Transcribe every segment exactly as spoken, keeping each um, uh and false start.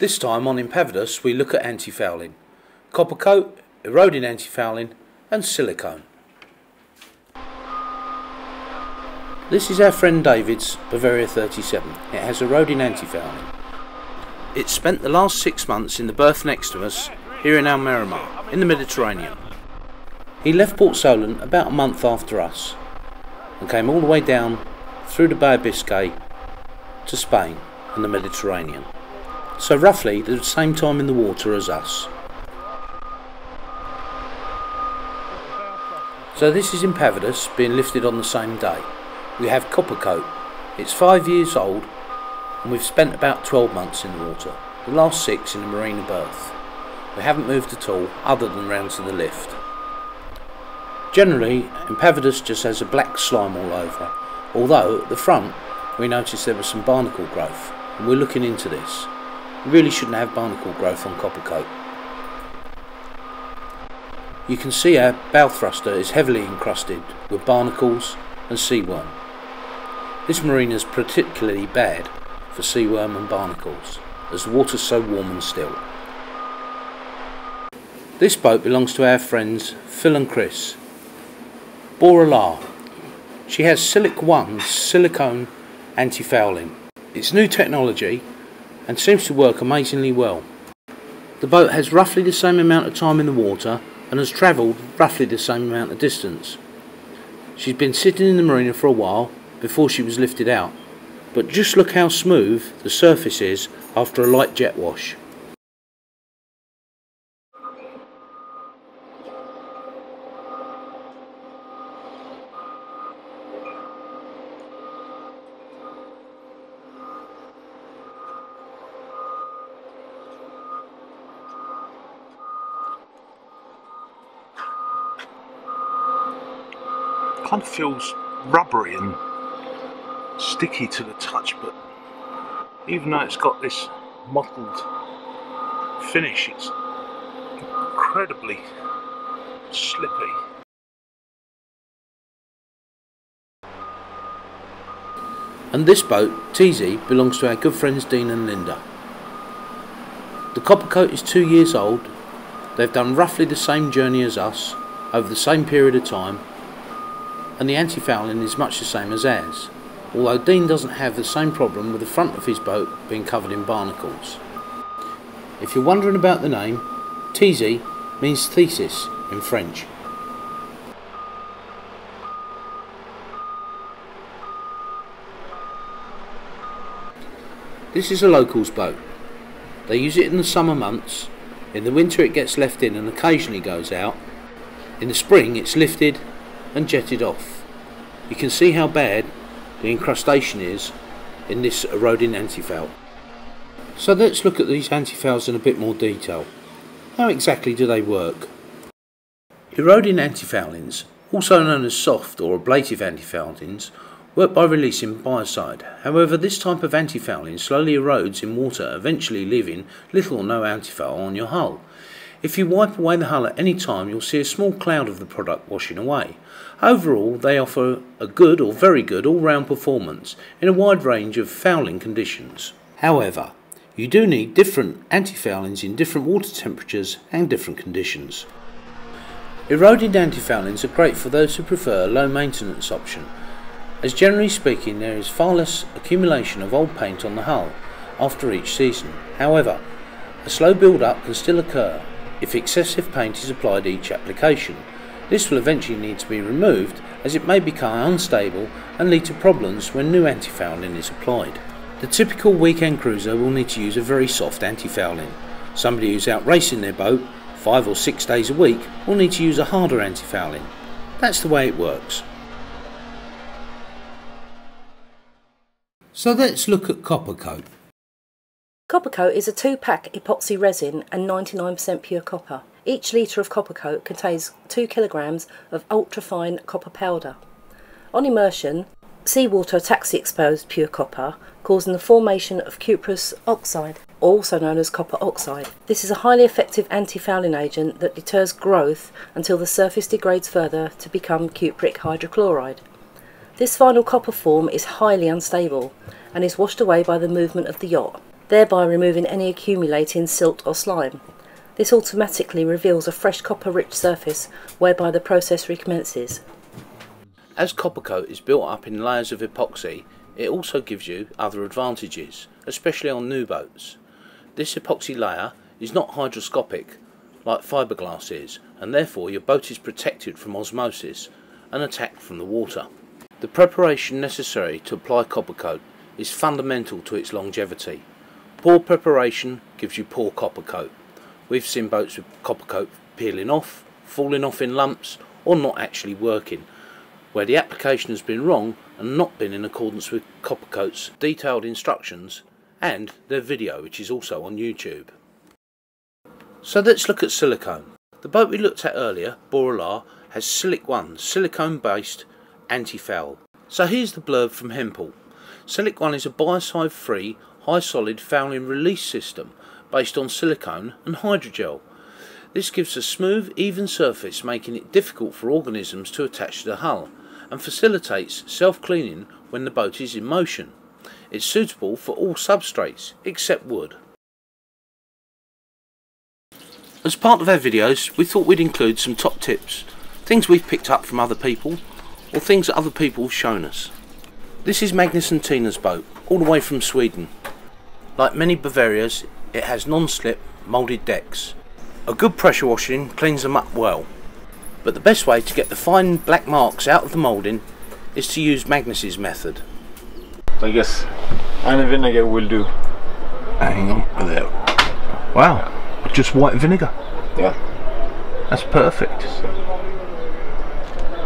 This time on Impavidus we look at antifouling, coppercoat, eroding antifouling and silicone. This is our friend David's Bavaria thirty-seven. It has eroding antifouling. It spent the last six months in the berth next to us here in Almerimar, in the Mediterranean. He left Port Solent about a month after us and came all the way down through the Bay of Biscay to Spain and the Mediterranean. So roughly the same time in the water as us. So this is Impavidus being lifted on the same day. We have Coppercoat. It's five years old and we've spent about twelve months in the water, the last six in the marina berth. We haven't moved at all other than round to the lift. Generally Impavidus just has a black slime all over, although at the front we noticed there was some barnacle growth and we're looking into this. You really shouldn't have barnacle growth on Coppercoat. You can see our bow thruster is heavily encrusted with barnacles and seaworm. This marina is particularly bad for seaworm and barnacles, as the water's so warm and still. This boat belongs to our friends Phil and Chris. Bora La. She has Silic One silicone antifouling. It's new technology and seems to work amazingly well. The boat has roughly the same amount of time in the water and has travelled roughly the same amount of distance. She's been sitting in the marina for a while before she was lifted out. But just look how smooth the surface is after a light jet wash. Kind of feels rubbery and sticky to the touch, but even though it's got this mottled finish, it's incredibly slippy. And this boat, T Z, belongs to our good friends Dean and Linda. The Coppercoat is two years old. They've done roughly the same journey as us over the same period of time, and the antifouling is much the same as ours, although Dean doesn't have the same problem with the front of his boat being covered in barnacles. If you're wondering about the name, T Z means thesis in French. This is a locals boat. They use it in the summer months. In the winter it gets left in and occasionally goes out. In the spring it's lifted and jetted off. You can see how bad the incrustation is in this eroding antifoul. So let's look at these antifouls in a bit more detail. How exactly do they work? Eroding antifoulings, also known as soft or ablative antifoulings, work by releasing biocide. However, this type of antifouling slowly erodes in water, eventually leaving little or no antifoul on your hull. If you wipe away the hull at any time, you'll see a small cloud of the product washing away. Overall, they offer a good or very good all-round performance in a wide range of fouling conditions. However, you do need different antifoulings in different water temperatures and different conditions. Eroded antifoulings are great for those who prefer a low maintenance option, as generally speaking there is far less accumulation of old paint on the hull after each season. However, a slow build-up can still occur if excessive paint is applied each application. This will eventually need to be removed as it may become unstable and lead to problems when new antifouling is applied. The typical weekend cruiser will need to use a very soft antifouling. Somebody who's out racing their boat five or six days a week will need to use a harder antifouling. That's the way it works. So let's look at Coppercoat. Coppercoat is a two-pack epoxy resin and ninety-nine percent pure copper. Each litre of Coppercoat contains two kilograms of ultra-fine copper powder. On immersion, seawater attacks the exposed pure copper, causing the formation of cuprous oxide, also known as copper oxide. This is a highly effective antifouling agent that deters growth until the surface degrades further to become cupric hydrochloride. This final copper form is highly unstable and is washed away by the movement of the yacht. thereby removing any accumulating silt or slime. This automatically reveals a fresh copper-rich surface, whereby the process recommences. As Coppercoat is built up in layers of epoxy, it also gives you other advantages, especially on new boats. This epoxy layer is not hygroscopic, like fibreglass is, and therefore your boat is protected from osmosis and attack from the water. The preparation necessary to apply Coppercoat is fundamental to its longevity. Poor preparation gives you poor Coppercoat. We've seen boats with Coppercoat peeling off, falling off in lumps, or not actually working, where the application has been wrong and not been in accordance with Coppercoat's detailed instructions and their video, which is also on YouTube. So let's look at silicone. The boat we looked at earlier, Bora La, has Silic One, silicone-based anti-foul. So here's the blurb from Hempel. Silic One is a biocide-free, high-solid fouling release system based on silicone and hydrogel. This gives a smooth, even surface, making it difficult for organisms to attach to the hull, and facilitates self-cleaning when the boat is in motion. It's suitable for all substrates except wood. As part of our videos, we thought we'd include some top tips, things we've picked up from other people, or things that other people have shown us. This is Magnus and Tina's boat, all the way from Sweden. Like many Bavarias, it has non-slip, moulded decks. A good pressure washing cleans them up well, but the best way to get the fine black marks out of the moulding is to use Magnus's method. I guess any vinegar will do. Hang on there. Wow, yeah. Just white vinegar. Yeah. That's perfect. So,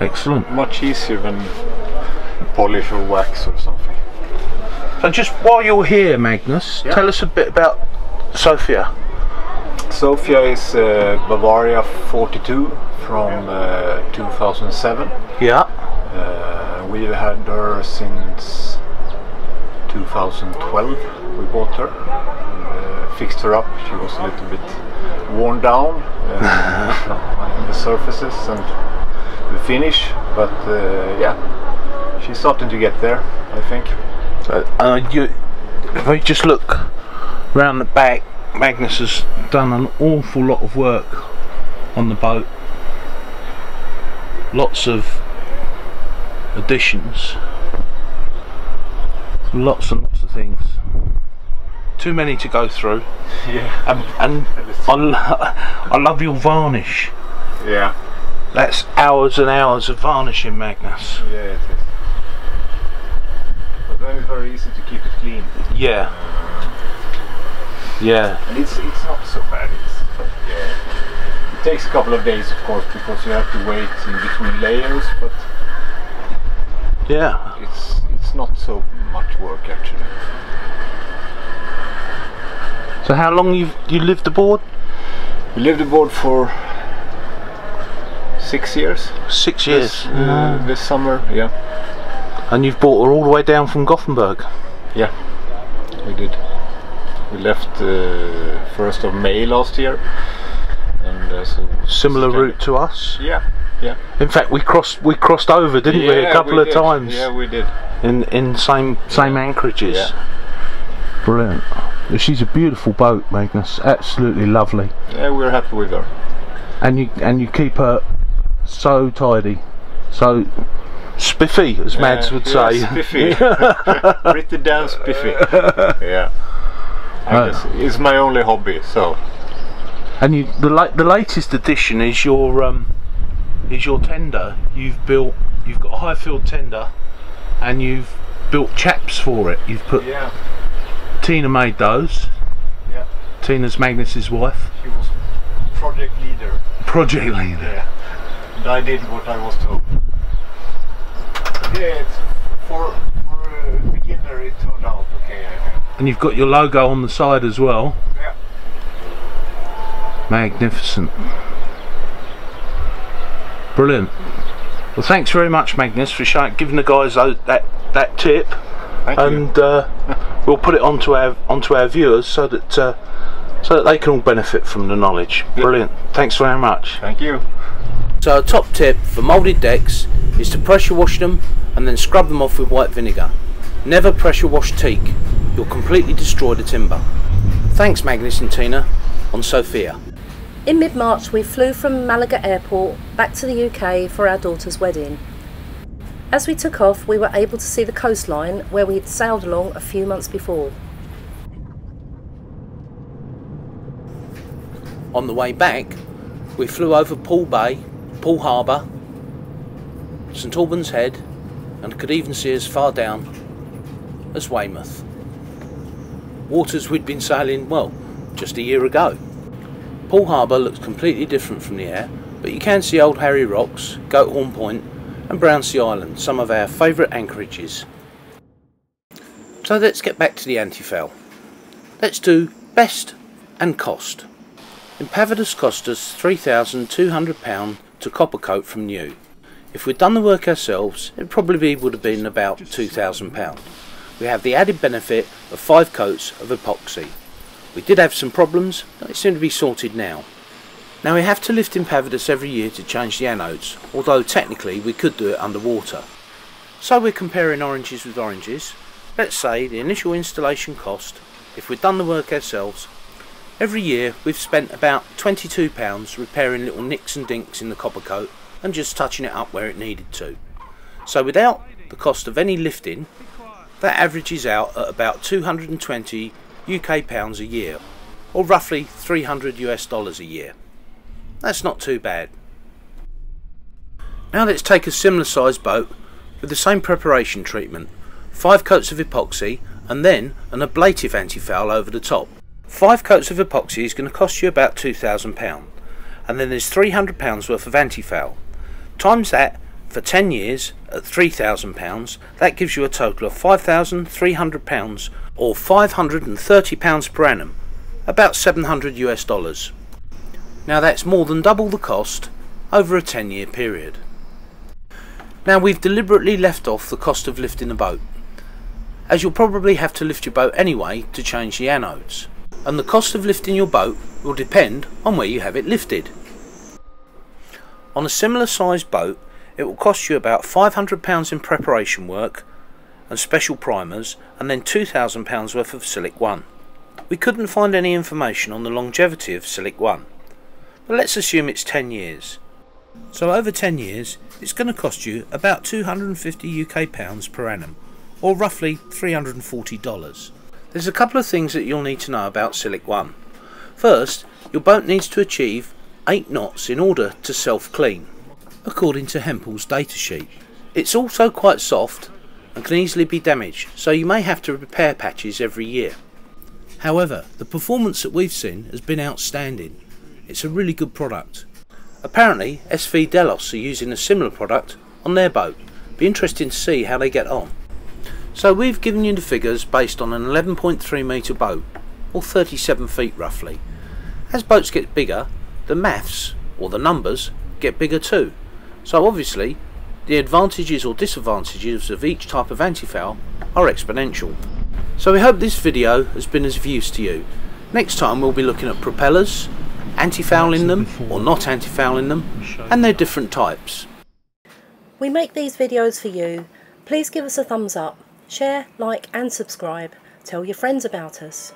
excellent. Much easier than polish or wax or something. So just while you're here, Magnus, yeah, tell us a bit about Sophia. Sophia is uh, Bavaria forty-two from uh, two thousand seven. Yeah. Uh, we've had her since two thousand twelve. We bought her, uh, fixed her up. She was a little bit worn down uh, in the surfaces and the finish, but uh, yeah, she's starting to get there, I think. Uh, you, if I just look round the back, Magnus has done an awful lot of work on the boat. Lots of additions. Lots and lots of things. Too many to go through. Yeah. And, and I, lo I love your varnish. Yeah. That's hours and hours of varnishing, Magnus. Yeah, it is. Very, very easy to keep it clean. Yeah. Yeah. And it's it's not so bad. It's, yeah. It takes a couple of days, of course, because you have to wait in between layers. But yeah, it's it's not so much work actually. So how long you you lived aboard? We lived aboard for six years. Six years. This, uh, mm. this summer, yeah. And you've brought her all the way down from Gothenburg? Yeah, we did. We left uh, first of May last year. And, uh, so similar route to us? Yeah, yeah. In fact, we crossed we crossed over, didn't yeah, we, a couple we of did. times? Yeah, we did. In in same same yeah. anchorages. Yeah. Brilliant. She's a beautiful boat, Magnus. Absolutely lovely. Yeah, we're happy with her. And you and you keep her so tidy, so spiffy, as yeah, Mads would yeah, say. Spiffy. Pretty damn spiffy. Yeah. I uh, guess it's my only hobby, so. And you, the la the latest addition is your um, is your tender. You've built. You've got a Highfield tender, and you've built chaps for it. You've put. Yeah. Tina made those. Yeah. Tina's Magnus's wife. She was project leader. Project leader. Yeah. And I did what I was told. Yeah, it's for, for a beginner it turned out okay, I think. And you've got your logo on the side as well. Yeah. Magnificent. Brilliant. Well, thanks very much, Magnus, for showing, giving the guys that that tip. Thank and you. Uh, we'll put it onto our onto our viewers so that uh, so that they can all benefit from the knowledge. Yeah. Brilliant. Thanks very much. Thank you. So a top tip for moulded decks is to pressure wash them and then scrub them off with white vinegar. Never pressure wash teak. you'll completely destroy the timber. Thanks Magnus and Tina, on Sophia. In mid-March we flew from Malaga Airport back to the U K for our daughter's wedding. As we took off we were able to see the coastline where we had sailed along a few months before. On the way back we flew over Poole Bay, Poole Harbour, St Albans Head and could even see as far down as Weymouth. Waters we'd been sailing, well, just a year ago. Poole Harbour looks completely different from the air, but you can see Old Harry Rocks, Goat Horn Point and Brownsea Island, some of our favourite anchorages. So let's get back to the Antiphal. Let's do best and cost. Impavidus cost us three thousand two hundred pounds to Coppercoat from new. If we'd done the work ourselves, it probably would have been about two thousand pounds. We have the added benefit of five coats of epoxy. We did have some problems, but they seem to be sorted now. Now we have to lift Impavidus every year to change the anodes, although technically we could do it underwater. So we're comparing oranges with oranges. Let's say the initial installation cost, if we'd done the work ourselves, every year we've spent about twenty-two pounds repairing little nicks and dinks in the Coppercoat and just touching it up where it needed to. So without the cost of any lifting, that averages out at about two hundred and twenty U K pounds a year, or roughly three hundred U S dollars a year. That's not too bad. Now let's take a similar sized boat with the same preparation treatment, five coats of epoxy and then an ablative antifoul over the top. Five coats of epoxy is going to cost you about two thousand pounds, and then there's three hundred pounds worth of antifoul. Times that for ten years at three thousand pounds, that gives you a total of five thousand three hundred pounds or five hundred and thirty pounds per annum, about seven hundred U S dollars. Now that's more than double the cost over a ten year period. Now we've deliberately left off the cost of lifting the boat, as you'll probably have to lift your boat anyway to change the anodes, and the cost of lifting your boat will depend on where you have it lifted. On a similar sized boat it will cost you about five hundred pounds in preparation work and special primers, and then two thousand pounds worth of Silic One. We couldn't find any information on the longevity of Silic One, but let's assume it's ten years. So over ten years it's going to cost you about two hundred and fifty U K pounds per annum, or roughly three hundred and forty dollars. There's a couple of things that you'll need to know about Silic One. First, your boat needs to achieve eight knots in order to self-clean, according to Hempel's datasheet. It's also quite soft and can easily be damaged, so you may have to repair patches every year. However, the performance that we've seen has been outstanding. It's a really good product. Apparently S V Delos are using a similar product on their boat. Be interesting to see how they get on. So we've given you the figures based on an eleven point three metre boat, or thirty-seven feet roughly. As boats get bigger, the maths, or the numbers, get bigger too. So obviously the advantages or disadvantages of each type of antifoul are exponential. So we hope this video has been of use to you. Next time we'll be looking at propellers, antifoul in them or not antifoul in them, and their different types. We make these videos for you. Please give us a thumbs up. Share, like and subscribe. Tell your friends about us.